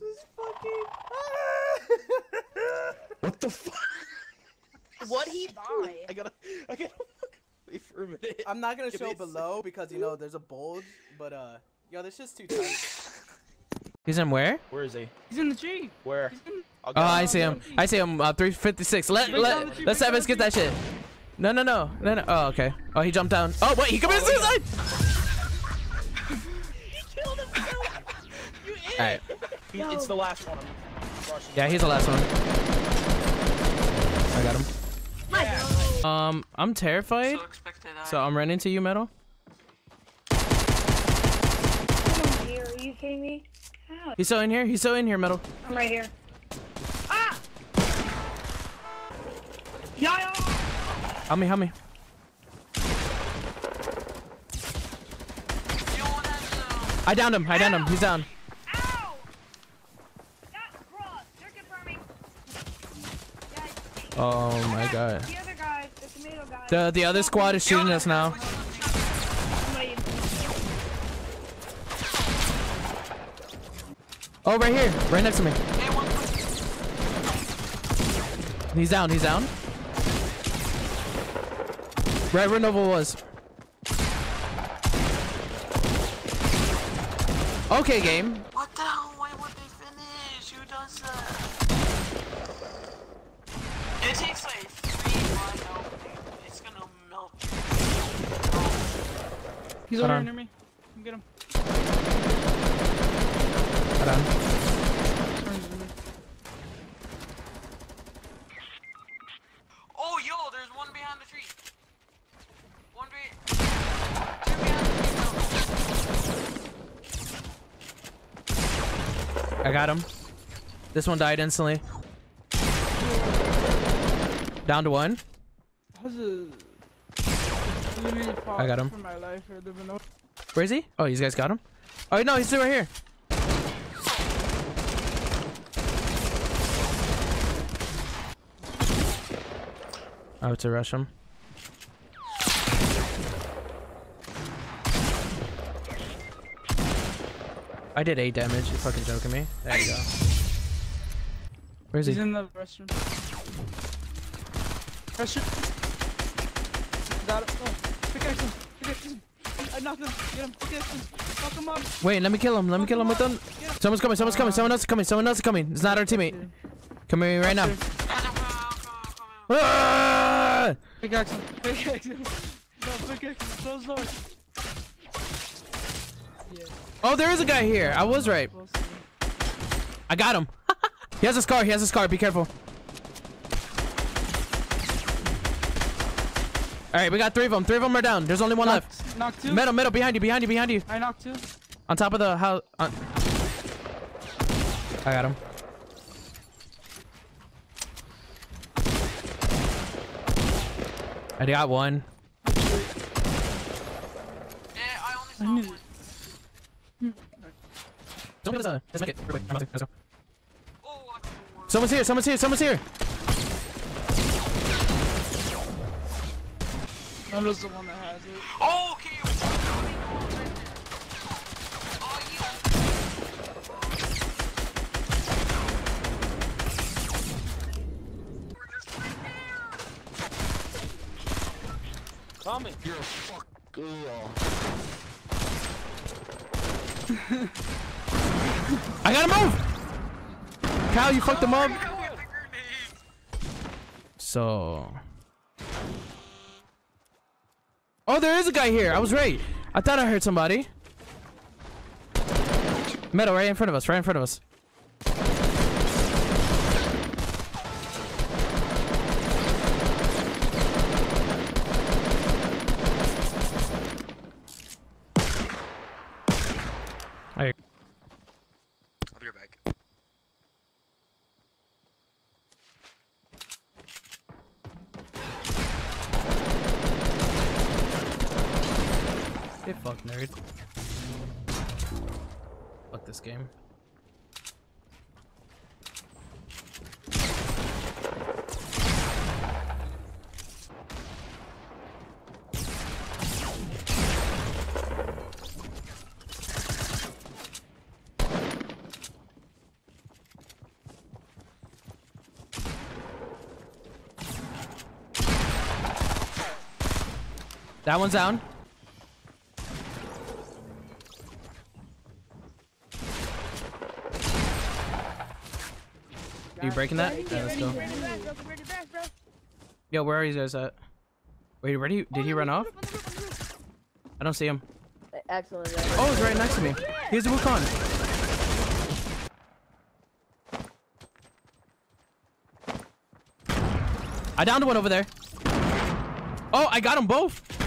This is fucking... What the fuck? What'd he buy? I gotta wait for a minute. I'm not gonna show below because, you know, there's a bulge, but, yo, this shit's too tight. He's in where? Where is he? He's in the tree. Where? Oh, I see him. I see him. 356. Let's have us get that shit. No. Oh, okay. Oh, he jumped down. Oh, wait, he committed suicide! He killed himself! You idiot! Alright. No. It's the last one. Yeah, he's the last one. I got him. Yeah. I'm terrified. So I'm running to you, Metal. Are you kidding me? How? He's still in here. He's still in here, Metal. I'm right here. Ah! Yeah! Help me. I downed him. He's down. Ow! That's rough. They're confirming. Oh my god. The other guy, the tomato guy. The other squad is shooting us now. Oh, right here. Right next to me. He's down. Right where Noble was. Okay, game. What the hell? Why would they finish? Who does that? It takes like 3 line opening. It's gonna melt. He's over near me. Come get him. Hold on. Oh, yo, there's one behind the tree. Two behind the tree. I got him. This one died instantly. Down to one. I got him. Where is he? Oh, you guys got him? Oh, no, he's still right here. I have to rush him. I did 8 damage. You're fucking joking me. There you go. Where is he? He's in the restroom. Got it. Oh, pickaxe him. I knocked him. Get him. Pickaxe him. Knock him up. Wait, let me kill him with them. Someone's coming. Someone else is coming. It's not our teammate. Come here right now. Ah! Pickaxe him. No, pickaxe him. So yeah. Oh, there is a guy here. I was right. I got him. He has a scar. Be careful. All right, we got 3 of them. 3 of them are down. There's only one left. Knock 2. Metal, behind you. I knocked 2. On top of the house. I got him. I got 1. Yeah, I only saw 1. Don't kill us. Let's make it. Let's go. Someone's here. I'm just the one that has it. Oh, okay. You're a fuck girl. I gotta move! Kyle, you fucked him up. So... Oh, there is a guy here. I was right. I thought I heard somebody. Metal, right in front of us. Fuck nerd. Fuck this game. That one's down. Are you breaking that? Yeah, let's go. Yo, where are you guys at? Wait, where did he run off? I don't see him. Excellent. Oh, he's right next to me. Here's the Wukong. I downed one over there. Oh, I got them both.